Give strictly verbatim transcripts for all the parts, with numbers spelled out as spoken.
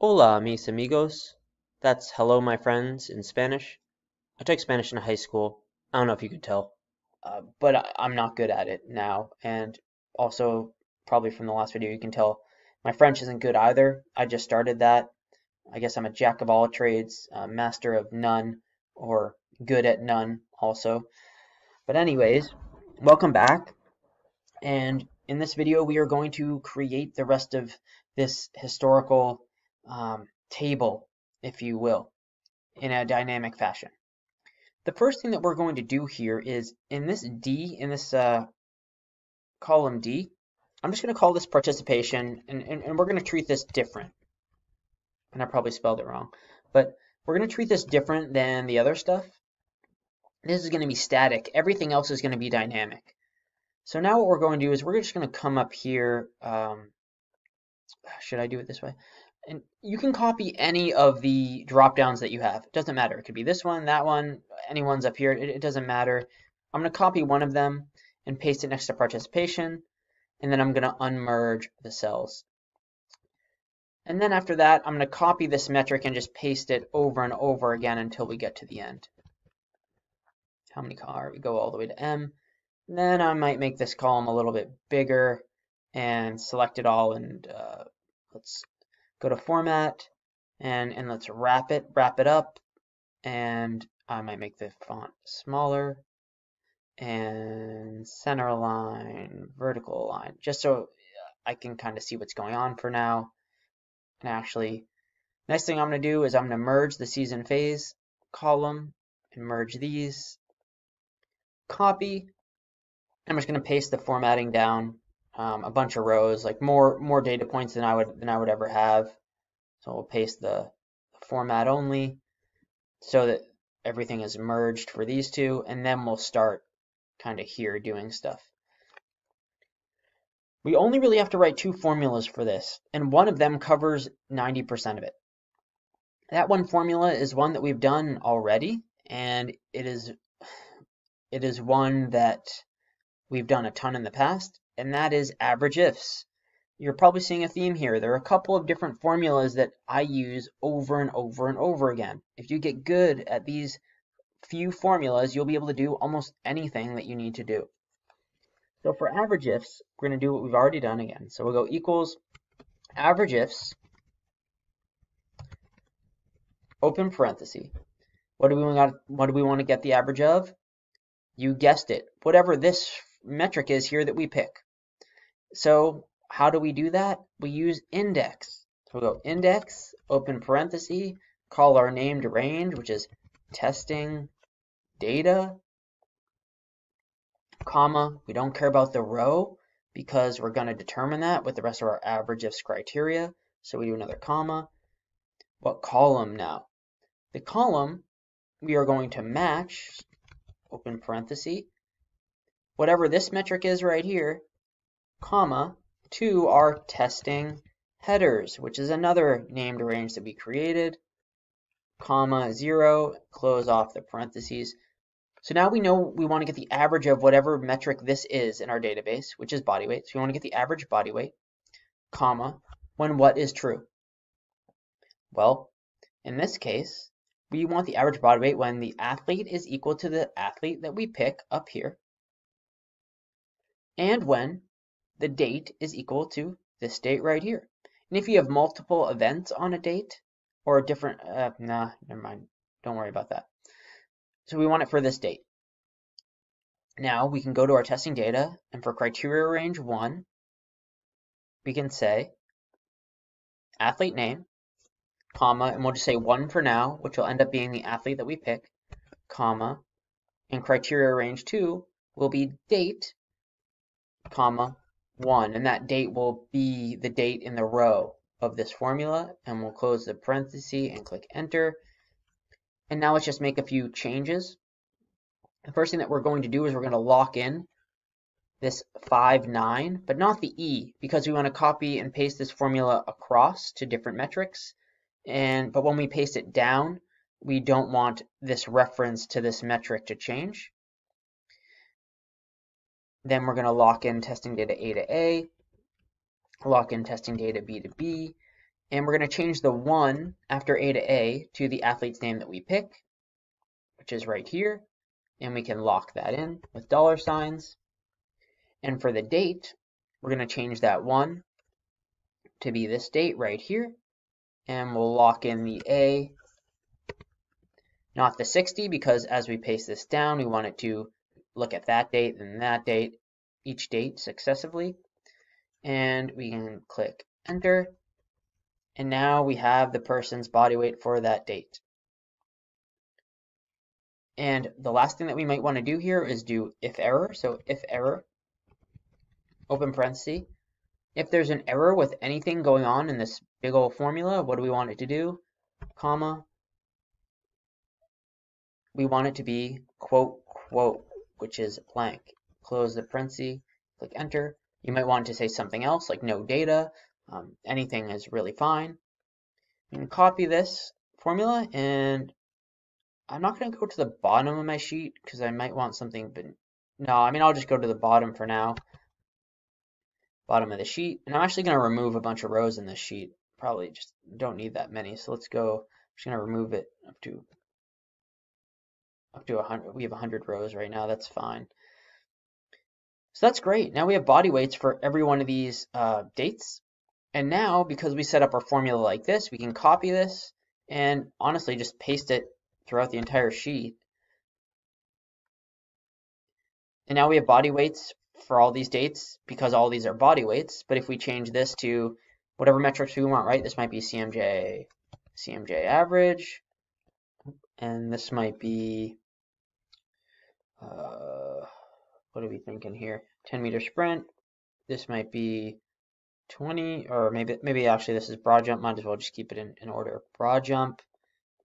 Hola, mis amigos. That's hello, my friends, in Spanish. I took Spanish in high school. I don't know if you could tell, uh, but I, I'm not good at it now. And also, probably from the last video, you can tell my French isn't good either. I just started that. I guess I'm a jack of all trades, uh, master of none, or good at none also. But anyways, welcome back. And in this video, we are going to create the rest of this historical um, table, if you will, in a dynamic fashion. The first thing that we're going to do here is in this D, in this uh, column D, I'm just going to call this participation, and, and, and we're going to treat this different. And I probably spelled it wrong, but we're going to treat this different than the other stuff. This is going to be static. Everything else is going to be dynamic. So now what we're going to do is we're just going to come up here. Um, should I do it this way? And you can copy any of the drop downs that you have. It doesn't matter. It could be this one, that one, any one's up here. It, it doesn't matter. I'm going to copy one of them and paste it next to participation. And then I'm going to unmerge the cells. And then after that, I'm going to copy this metric and just paste it over and over again until we get to the end. How many are we? Go all the way to M. And then I might make this column a little bit bigger and select it all. And uh, let's go to Format and and let's wrap it, wrap it up. And I might make the font smaller and center line, vertical line, just so I can kind of see what's going on for now. And actually, next thing I'm going to do is I'm going to merge the season phase column and merge these. Copy. I'm just going to paste the formatting down, um, a bunch of rows, like more more data points than I would than I would ever have. So we'll paste the format only, so that everything is merged for these two, and then we'll start kind of here doing stuff. We only really have to write two formulas for this, and one of them covers ninety percent of it. That one formula is one that we've done already, and it is it is one that we've done a ton in the past, and that is AVERAGEIFs. You're probably seeing a theme here. There are a couple of different formulas that I use over and over and over again. If you get good at these few formulas, you'll be able to do almost anything that you need to do. So for AVERAGEIFs, we're going to do what we've already done again. So we'll go equals AVERAGEIFs, open parenthesis. What do we want? What do we want to get the average of? You guessed it, whatever this metric is here that we pick. So how do we do that? We use INDEX. So we'll go INDEX, open parenthesis, call our named range, which is testing data, comma, we don't care about the row because we're going to determine that with the rest of our AVERAGEIFs criteria. So we do another comma. What column now? The column we are going to match, open parenthesis, whatever this metric is right here, comma, to our testing headers, which is another named range that we created, comma, zero, close off the parentheses. So now we know we want to get the average of whatever metric this is in our database, which is body weight. So we want to get the average body weight, comma, when what is true? Well, in this case, we want the average body weight when the athlete is equal to the athlete that we pick up here, and when the date is equal to this date right here. And if you have multiple events on a date or a different, uh, nah, never mind, don't worry about that. So we want it for this date. Now we can go to our testing data, and for criteria range one, we can say athlete name, comma, and we'll just say one for now, which will end up being the athlete that we pick, comma, and criteria range two will be date, comma, one, and that date will be the date in the row of this formula, and we'll close the parenthesis and click enter. And now let's just make a few changes. The first thing that we're going to do is we're going to lock in this five nine, but not the E, because we want to copy and paste this formula across to different metrics. And but when we paste it down, we don't want this reference to this metric to change. Then we're going to lock in testing data A to A, lock in testing data B to B, And we're going to change the one after A to A to the athlete's name that we pick, which is right here. And we can lock that in with dollar signs. And for the date, we're going to change that one to be this date right here. And we'll lock in the A, not the sixty, because as we paste this down, we want it to look at that date and that date, each date successively. And we can click enter. And now we have the person's body weight for that date. And the last thing that we might want to do here is do if error. So if error, open parenthesis. If there's an error with anything going on in this big old formula, what do we want it to do? Comma. We want it to be quote, quote, which is blank. Close the parenthesis, click enter. You might want to say something else like no data. Um, anything is really fine. I'm going to copy this formula, and I'm not going to go to the bottom of my sheet because I might want something, but no, I mean, I'll just go to the bottom for now. Bottom of the sheet. And I'm actually going to remove a bunch of rows in this sheet. Probably just don't need that many. So let's go. I'm just going to remove it up to up to one hundred. We have one hundred rows right now. That's fine. So that's great. Now we have body weights for every one of these uh, dates. And now, because we set up our formula like this, we can copy this and honestly just paste it throughout the entire sheet. And now we have body weights for all these dates because all these are body weights. But if we change this to whatever metrics we want, right? This might be C M J, C M J average, and this might be, uh, what are we thinking here? ten meter sprint. This might be twenty, or maybe maybe actually this is broad jump. Might as well just keep it in, in order. Broad jump.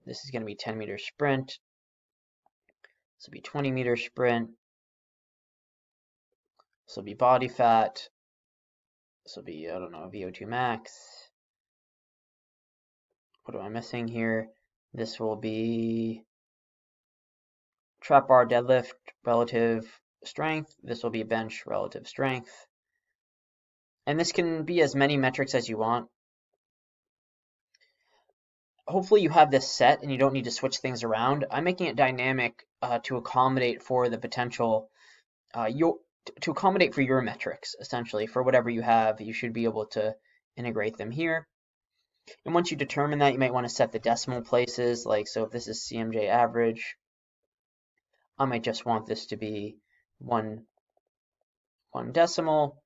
This is going to be ten meter sprint. This will be twenty meter sprint. This will be body fat. This will be, I don't know, V O two max. What am I missing here? This will be trap bar deadlift relative strength. This will be bench relative strength. And this can be as many metrics as you want. Hopefully you have this set and you don't need to switch things around. I'm making it dynamic uh, to accommodate for the potential, uh, your, to accommodate for your metrics, essentially. For whatever you have, you should be able to integrate them here. And once you determine that, you might want to set the decimal places. Like, so if this is C M J average, I might just want this to be one, one decimal.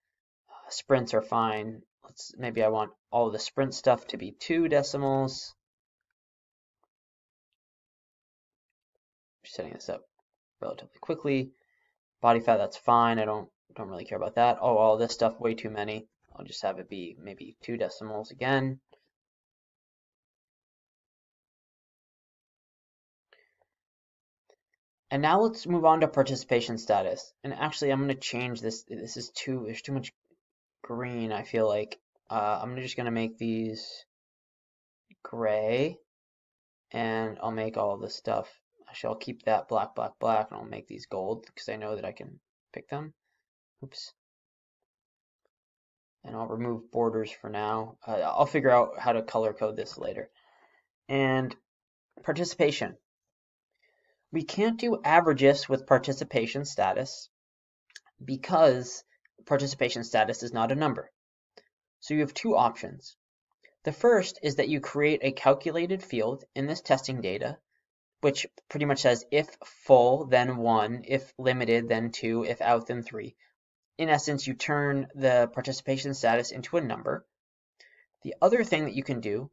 Sprints are fine. Let's, maybe I want all the sprint stuff to be two decimals. Just setting this up relatively quickly. Body fat, that's fine. I don't don't really care about that. Oh, all this stuff, way too many. I'll just have it be maybe two decimals again. And now let's move on to participation status. And actually, I'm going to change this. This is too. There's too much green, I feel like. Uh, I'm just going to make these gray, and I'll make all this stuff. Actually, I'll keep that black, black, black, and I'll make these gold because I know that I can pick them. Oops. And I'll remove borders for now. Uh, I'll figure out how to color code this later. And participation. We can't do averages with participation status because participation status is not a number. So you have two options. The first is that you create a calculated field in this testing data, which pretty much says if full, then one, if limited, then two, if out, then three. In essence, you turn the participation status into a number. The other thing that you can do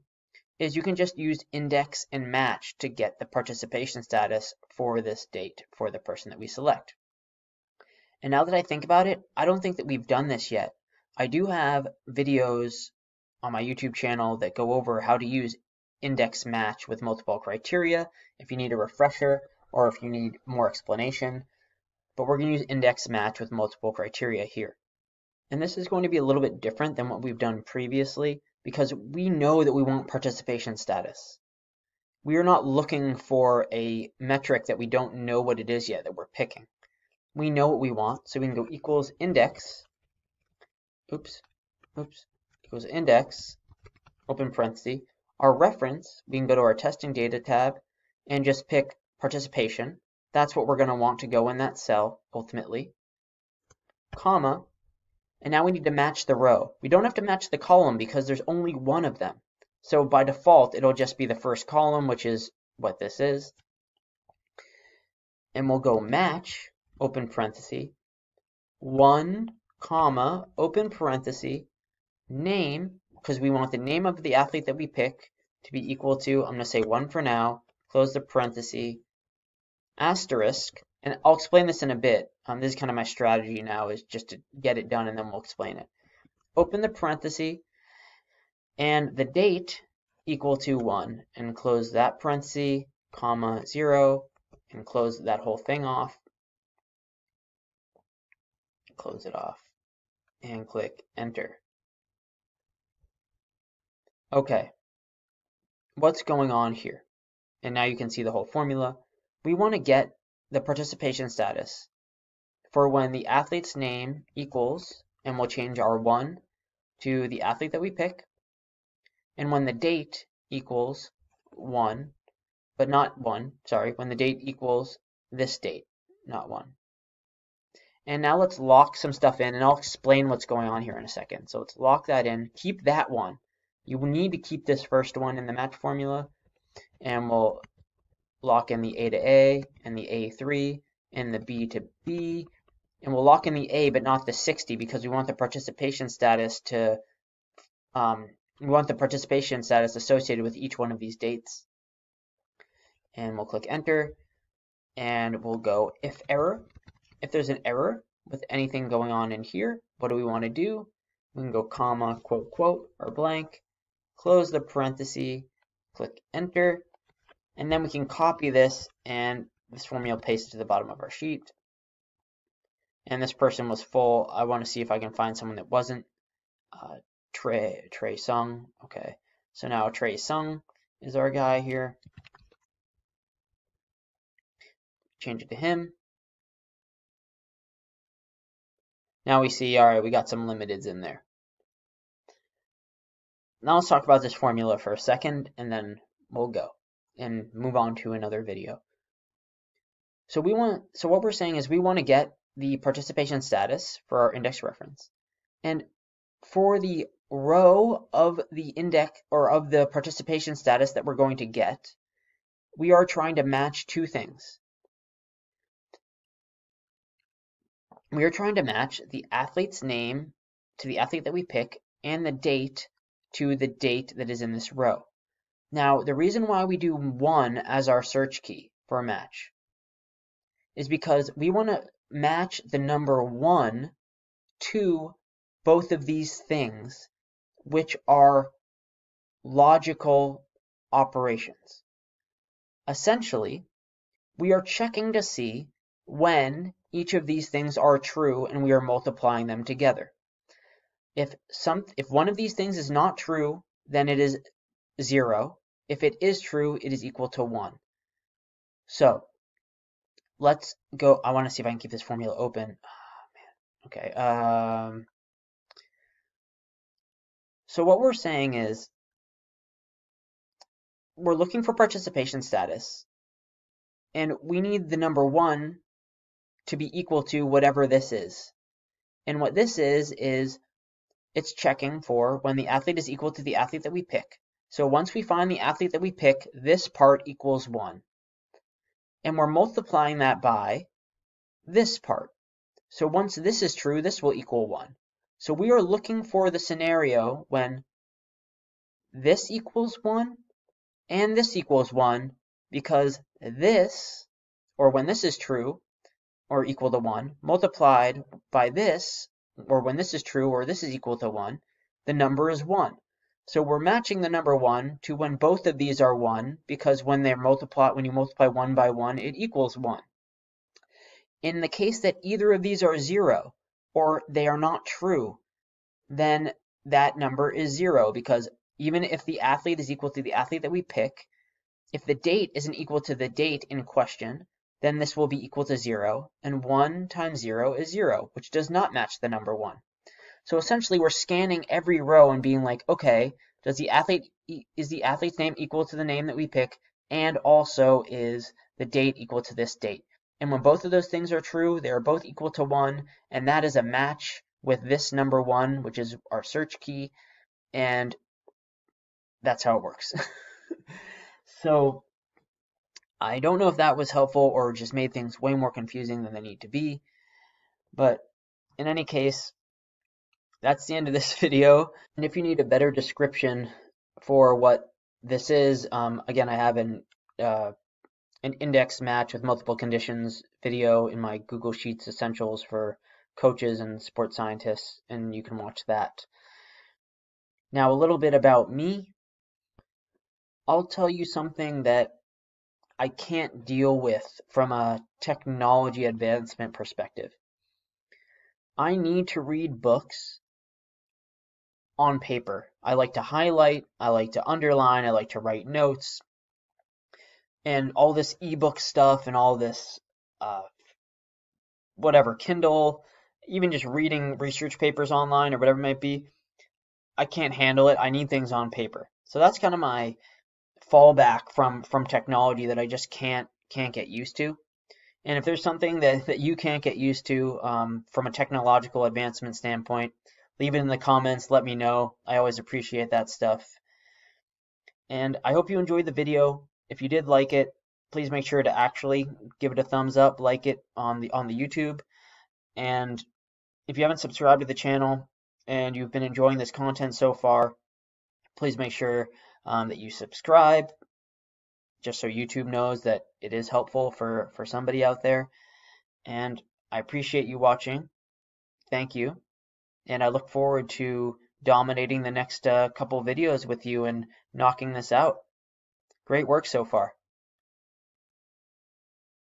is you can just use index and match to get the participation status for this date for the person that we select. And now that I think about it, I don't think that we've done this yet. I do have videos on my YouTube channel that go over how to use index match with multiple criteria if you need a refresher or if you need more explanation. But we're going to use index match with multiple criteria here. And this is going to be a little bit different than what we've done previously because we know that we want participation status. We are not looking for a metric that we don't know what it is yet that we're picking. We know what we want, so we can go equals index, oops, oops, equals index, open parenthesis, our reference, we can go to our testing data tab and just pick participation. That's what we're going to want to go in that cell, ultimately, comma, and now we need to match the row. We don't have to match the column because there's only one of them. So by default, it'll just be the first column, which is what this is. And we'll go match, open parenthesis, one, comma, open parenthesis, name, because we want the name of the athlete that we pick to be equal to, I'm going to say one for now, close the parenthesis, asterisk, and I'll explain this in a bit. Um, this is kind of my strategy now, is just to get it done and then we'll explain it. Open the parenthesis, and the date equal to one, and close that parenthesis, comma, zero, and close that whole thing off. Close it off, and click enter. Okay, what's going on here? And now you can see the whole formula. We want to get the participation status for when the athlete's name equals, and we'll change our one to the athlete that we pick, and when the date equals one, but not one, sorry, when the date equals this date, not one. And now let's lock some stuff in, and I'll explain what's going on here in a second. So let's lock that in, keep that one. You will need to keep this first one in the match formula, and we'll lock in the A to A, and the A three, and the B to B, and we'll lock in the A but not the sixty because we want the participation status to, um, we want the participation status associated with each one of these dates. And we'll click enter, and we'll go if error. If there's an error with anything going on in here, what do we want to do? We can go comma, quote, quote, or blank, close the parenthesis, click enter, and then we can copy this, and this formula will paste it to the bottom of our sheet. And this person was full. I want to see if I can find someone that wasn't. Uh, Trey, Trey Sung. Okay, so now Trey Sung is our guy here. Change it to him. Now we see, all right, we got some limiteds in there. Now let's talk about this formula for a second, and then we'll go and move on to another video. So we want, so what we're saying is we want to get the participation status for our index reference, and for the row of the index or of the participation status that we're going to get, we are trying to match two things. We are trying to match the athlete's name to the athlete that we pick, and the date to the date that is in this row. Now, the reason why we do one as our search key for a match is because we want to match the number one to both of these things, which are logical operations. Essentially, we are checking to see when each of these things are true, and we are multiplying them together. If some, if one of these things is not true, then it is zero. If it is true, it is equal to one. So let's go. I want to see if I can keep this formula open. Oh, man. Okay. Um, So what we're saying is we're looking for participation status, and we need the number one to be equal to whatever this is. And what this is, is it's checking for when the athlete is equal to the athlete that we pick. So once we find the athlete that we pick, this part equals one. And we're multiplying that by this part. So once this is true, this will equal one. So we are looking for the scenario when this equals one and this equals one, because this, or when this is true or equal to one, multiplied by this, or when this is true or this is equal to one, the number is one. So we're matching the number one to when both of these are one, because when they're multiplied, when you multiply one by one, it equals one. In the case that either of these are zero, or they are not true, then that number is zero, because even if the athlete is equal to the athlete that we pick, if the date isn't equal to the date in question, then this will be equal to zero, and one times zero is zero, which does not match the number one. So essentially we're scanning every row and being like, okay, Does the athlete is the athlete's name equal to the name that we pick? And also, is the date equal to this date? And when both of those things are true, they are both equal to one, and that is a match with this number one, which is our search key, and that's how it works. So I don't know if that was helpful or just made things way more confusing than they need to be, but in any case, that's the end of this video. And if you need a better description for what this is, um, again, I have an uh, an index match with multiple conditions video in my Google Sheets essentials for coaches and sports scientists, and you can watch that. Now, a little bit about me. I'll tell you something that I can't deal with from a technology advancement perspective. I need to read books on paper. I like to highlight, I like to underline, I like to write notes, and all this ebook stuff and all this uh, whatever, Kindle, even just reading research papers online or whatever it might be, I can't handle it. I need things on paper. So that's kind of my fallback from from technology that I just can't can't get used to. And if there's something that, that you can't get used to um, from a technological advancement standpoint, leave it in the comments, let me know. I always appreciate that stuff. And I hope you enjoyed the video. If you did like it, please make sure to actually give it a thumbs up, like it on the on the YouTube. And if you haven't subscribed to the channel and you've been enjoying this content so far, please make sure um, that you subscribe, just so YouTube knows that it is helpful for, for somebody out there. And I appreciate you watching. Thank you. And I look forward to dominating the next uh, couple videos with you and knocking this out. Great work so far.